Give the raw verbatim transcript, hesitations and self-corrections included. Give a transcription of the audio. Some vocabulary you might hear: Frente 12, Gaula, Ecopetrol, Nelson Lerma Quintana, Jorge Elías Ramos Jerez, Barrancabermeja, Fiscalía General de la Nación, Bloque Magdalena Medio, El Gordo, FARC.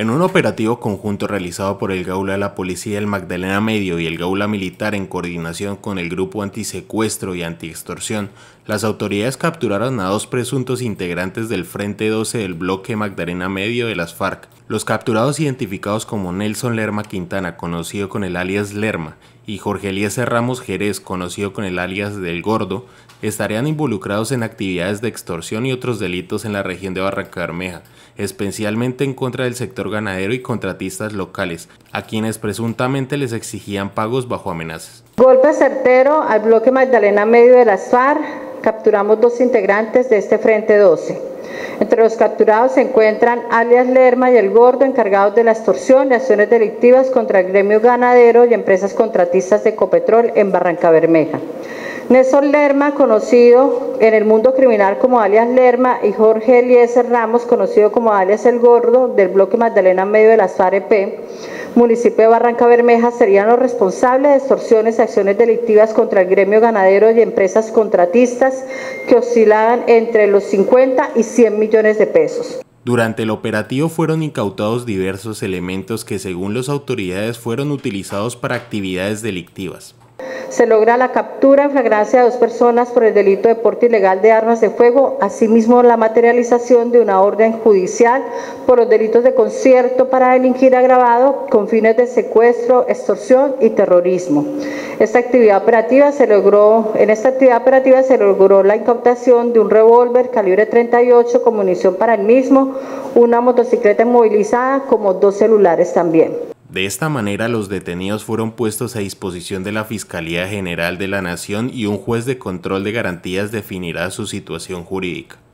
En un operativo conjunto realizado por el Gaula de la Policía del Magdalena Medio y el Gaula Militar en coordinación con el Grupo Antisecuestro y Antiextorsión, las autoridades capturaron a dos presuntos integrantes del Frente doce del Bloque Magdalena Medio de las FARC. Los capturados, identificados como Nelson Lerma Quintana, conocido con el alias Lerma, y Jorge Elías Ramos Jerez, conocido con el alias del Gordo, estarían involucrados en actividades de extorsión y otros delitos en la región de Barrancabermeja, especialmente en contra del sector ganadero y contratistas locales, a quienes presuntamente les exigían pagos bajo amenazas. Golpe certero al Bloque Magdalena Medio de las FARC. Capturamos dos integrantes de este Frente doce. Entre los capturados se encuentran alias Lerma y El Gordo, encargados de la extorsión y acciones delictivas contra el gremio ganadero y empresas contratistas de Ecopetrol en Barrancabermeja. Nelson Lerma, conocido en el mundo criminal como alias Lerma, y Jorge Elías Ramos, conocido como alias El Gordo, del Bloque Magdalena Medio de las FARC, municipio de Barrancabermeja, serían los responsables de extorsiones y acciones delictivas contra el gremio ganadero y empresas contratistas que oscilaban entre los cincuenta y cien millones de pesos. Durante el operativo fueron incautados diversos elementos que, según las autoridades, fueron utilizados para actividades delictivas. Se logra la captura en flagrancia de dos personas por el delito de porte ilegal de armas de fuego, asimismo la materialización de una orden judicial por los delitos de concierto para delinquir agravado con fines de secuestro, extorsión y terrorismo. Esta actividad operativa se logró, en esta actividad operativa se logró la incautación de un revólver calibre treinta y ocho con munición para el mismo, una motocicleta inmovilizada como dos celulares también. De esta manera, los detenidos fueron puestos a disposición de la Fiscalía General de la Nación y un juez de control de garantías definirá su situación jurídica.